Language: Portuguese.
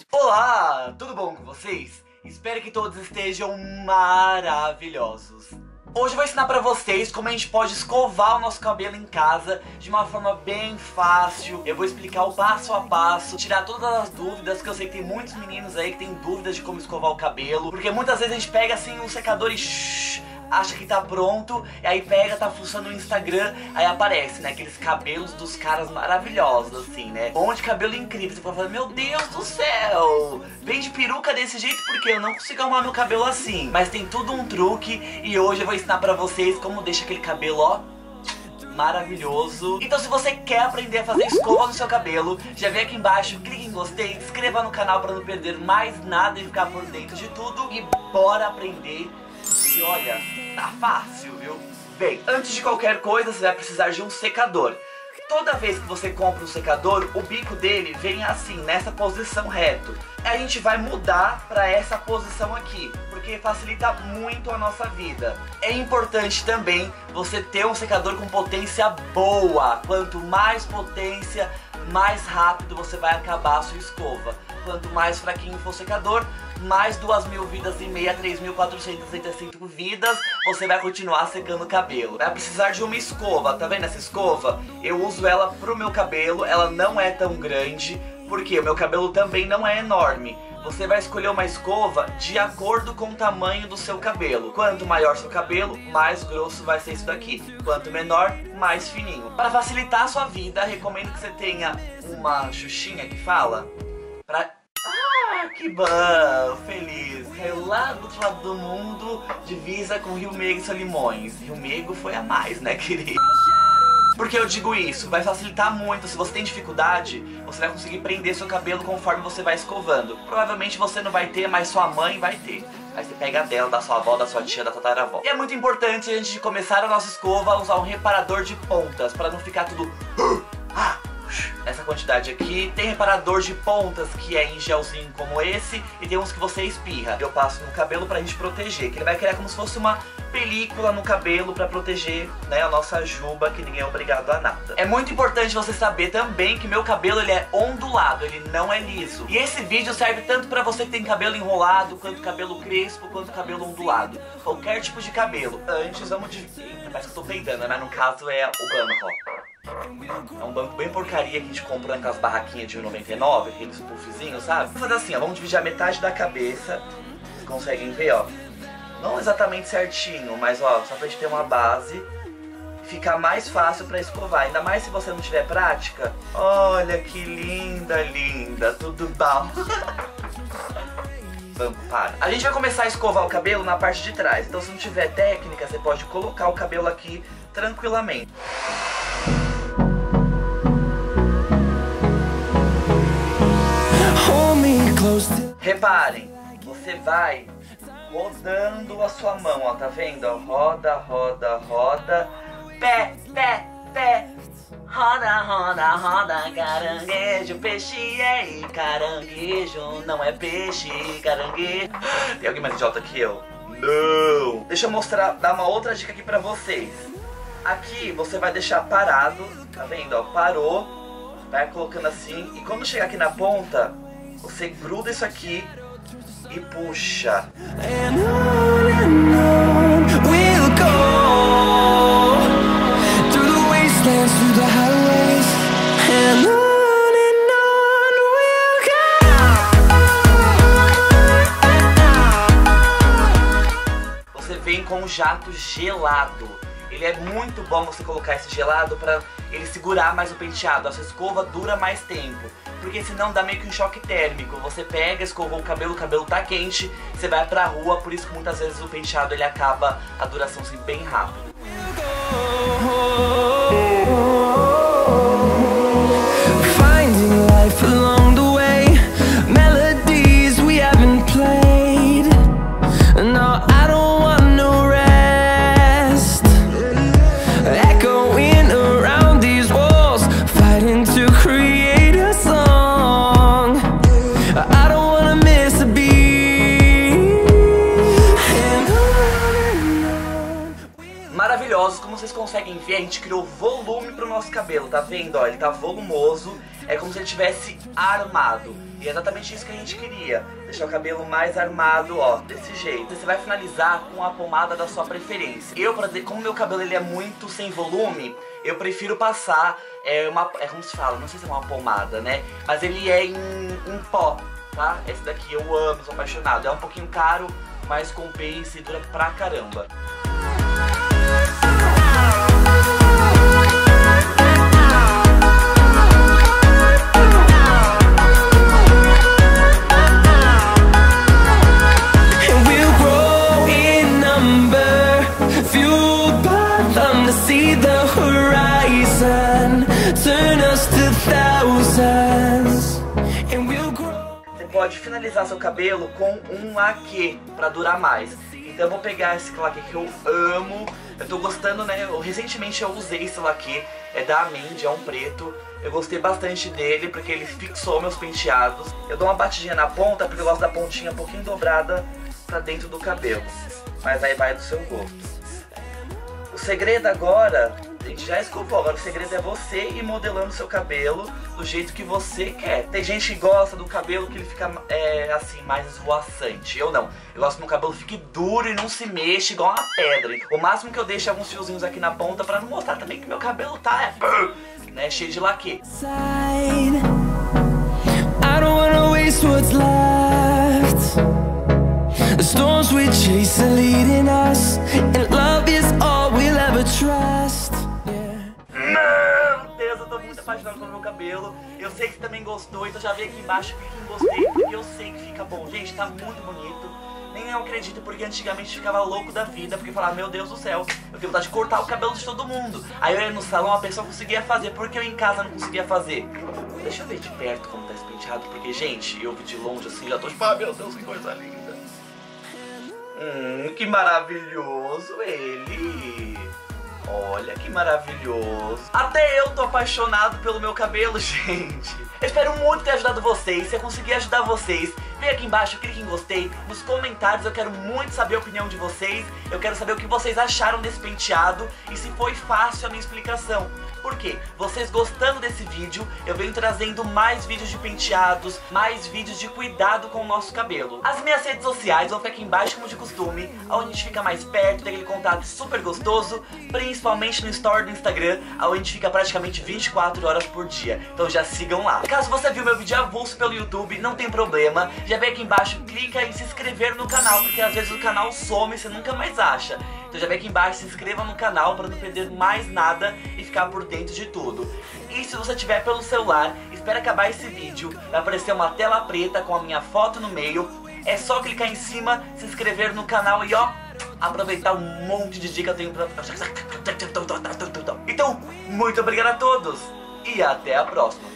Deus. Olá, tudo bom com vocês? Espero que todos estejam maravilhosos. Hoje eu vou ensinar pra vocês como a gente pode escovar o nosso cabelo em casa de uma forma bem fácil. Eu vou explicar o passo a passo, tirar todas as dúvidas, que eu sei que tem muitos meninos aí que tem dúvidas de como escovar o cabelo, porque muitas vezes a gente pega assim um secador e acha que tá pronto, e aí pega, tá fuçando no Instagram, aí aparece, né, aqueles cabelos dos caras maravilhosos, assim, né? Um monte de cabelo incrível, você fala, meu Deus do céu, vem de peruca desse jeito porque eu não consigo arrumar meu cabelo assim. Mas tem tudo um truque, e hoje eu vou ensinar pra vocês como deixa aquele cabelo, ó, maravilhoso. Então se você quer aprender a fazer escova no seu cabelo, já vem aqui embaixo, clique em gostei, inscreva no canal pra não perder mais nada e ficar por dentro de tudo. E bora aprender. E olha, tá fácil, viu? Bem, antes de qualquer coisa, você vai precisar de um secador. Toda vez que você compra um secador, o bico dele vem assim, nessa posição reto. A gente vai mudar pra essa posição aqui, porque facilita muito a nossa vida. É importante também você ter um secador com potência boa. Quanto mais potência, mais rápido você vai acabar a sua escova. Quanto mais fraquinho for o secador, mais 2.000 vidas e meia, 3.485 vidas, você vai continuar secando o cabelo. Vai precisar de uma escova, tá vendo? Essa escova, eu uso ela pro meu cabelo, ela não é tão grande, porque o meu cabelo também não é enorme. Você vai escolher uma escova de acordo com o tamanho do seu cabelo. Quanto maior seu cabelo, mais grosso vai ser isso daqui. Quanto menor, mais fininho. Para facilitar a sua vida, recomendo que você tenha uma xuxinha que fala pra... Ah, que bom! Feliz! Caiu lá do outro lado do mundo, divisa com Rio Meigo e Solimões. Rio Meigo foi a mais, né, querido? Por que eu digo isso? Vai facilitar muito. Se você tem dificuldade, você vai conseguir prender seu cabelo conforme você vai escovando. Provavelmente você não vai ter, mas sua mãe vai ter. Aí você pega dela, da sua avó, da sua tia, da sua tataravó. E é muito importante, antes de começar a nossa escova, usar um reparador de pontas, pra não ficar tudo... Essa quantidade aqui. Tem reparador de pontas que é em gelzinho como esse, e tem uns que você espirra. Eu passo no cabelo pra gente proteger, que ele vai criar como se fosse uma película no cabelo pra proteger, né, a nossa juba, que ninguém é obrigado a nada. É muito importante você saber também que meu cabelo, ele é ondulado, ele não é liso. E esse vídeo serve tanto pra você que tem cabelo enrolado, quanto cabelo crespo, quanto cabelo ondulado. Qualquer tipo de cabelo. Antes, vamos de... Eita, parece que eu tô peidando, né? No caso é o banco, ó. É um banco bem porcaria que a gente compra naquelas barraquinhas de 1,99, aqueles puffzinhos, sabe? Vamos fazer assim, ó, vamos dividir a metade da cabeça. Vocês conseguem ver, ó. Não exatamente certinho, mas ó, só pra gente ter uma base. Fica mais fácil pra escovar, ainda mais se você não tiver prática. Olha que linda, linda, tudo bom. Banco, para. A gente vai começar a escovar o cabelo na parte de trás. Então se não tiver técnica, você pode colocar o cabelo aqui tranquilamente. Reparem, você vai rodando a sua mão, ó, tá vendo? Roda, roda, roda, pé, pé, pé, roda, roda, roda, caranguejo, peixe é caranguejo, não é peixe, caranguejo. Tem alguém mais idiota que eu? Não! Deixa eu mostrar, dar uma outra dica aqui pra vocês. Aqui você vai deixar parado, tá vendo? Ó, parou, vai colocando assim, e quando chegar aqui na ponta, você gruda isso aqui e puxa. Você vem com um jato gelado. Ele é muito bom você colocar esse gelado pra ele segurar mais o penteado. A sua escova dura mais tempo, porque senão dá meio que um choque térmico. Você pega, escovou o cabelo tá quente, você vai pra rua, por isso que muitas vezes o penteado ele acaba a duração assim, bem rápido. Como vocês conseguem ver, a gente criou volume pro nosso cabelo, tá vendo? Ó, ele tá volumoso, é como se ele tivesse armado. E é exatamente isso que a gente queria. Deixar o cabelo mais armado, ó, desse jeito. Você vai finalizar com a pomada da sua preferência. Eu, pra dizer, como meu cabelo ele é muito sem volume, eu prefiro passar como se fala, não sei se é uma pomada, né? Mas ele é em pó, tá? Esse daqui eu amo, sou apaixonado. É um pouquinho caro, mas compensa e dura pra caramba. Você pode finalizar seu cabelo com um laque pra durar mais. Então eu vou pegar esse laque que eu amo. Eu tô gostando, né? Recentemente eu usei esse laque, é da Amend, é um preto. Eu gostei bastante dele porque ele fixou meus penteados. Eu dou uma batidinha na ponta porque eu gosto da pontinha um pouquinho dobrada pra dentro do cabelo. Mas aí vai do seu gosto. O segredo agora, a gente já escovou, agora o segredo é você ir modelando seu cabelo do jeito que você quer. Tem gente que gosta do cabelo que ele fica, assim, mais esvoaçante. Eu não. Eu gosto que meu cabelo fique duro e não se mexa igual uma pedra. O máximo que eu deixo é alguns fiozinhos aqui na ponta pra não mostrar também que meu cabelo tá, cheio de laque. The storms we chase are leading us, and love is all we'll ever trust. Meu Deus, eu tô muito apaixonado pelo meu cabelo. Eu sei que você também gostou, então já vi aqui embaixo que gostei, porque eu sei que fica bom. Gente, tá muito bonito. Nem eu acredito, porque antigamente ficava louco da vida, porque falava, meu Deus do céu, eu tenho vontade de cortar o cabelo de todo mundo. Aí eu ia no salão, a pessoa conseguia fazer, porque eu em casa não conseguia fazer. Deixa eu ver de perto como tá esse penteado, porque, gente, eu vi de longe assim, já tô tipo, ah, meu Deus, que coisa linda. Que maravilhoso ele! Olha que maravilhoso! Até eu tô apaixonado pelo meu cabelo, gente! Eu espero muito ter ajudado vocês. Se eu conseguir ajudar vocês, vem aqui embaixo, clique em gostei. Nos comentários eu quero muito saber a opinião de vocês. Eu quero saber o que vocês acharam desse penteado e se foi fácil a minha explicação. Por quê? Vocês gostando desse vídeo, eu venho trazendo mais vídeos de penteados, mais vídeos de cuidado com o nosso cabelo. As minhas redes sociais vão ficar aqui embaixo como de costume, onde a gente fica mais perto, tem aquele contato super gostoso, principalmente no story do Instagram, onde a gente fica praticamente 24 horas por dia. Então já sigam lá. Caso você viu meu vídeo avulso pelo YouTube, não tem problema, já vem aqui embaixo, clica em se inscrever no canal, porque às vezes o canal some e você nunca mais acha. Então já vem aqui embaixo, se inscreva no canal para não perder mais nada e ficar por dentro de tudo. E se você tiver pelo celular, espera acabar esse vídeo, vai aparecer uma tela preta com a minha foto no meio. É só clicar em cima, se inscrever no canal e ó, aproveitar um monte de dica que eu tenho pra... Então, muito obrigado a todos e até a próxima.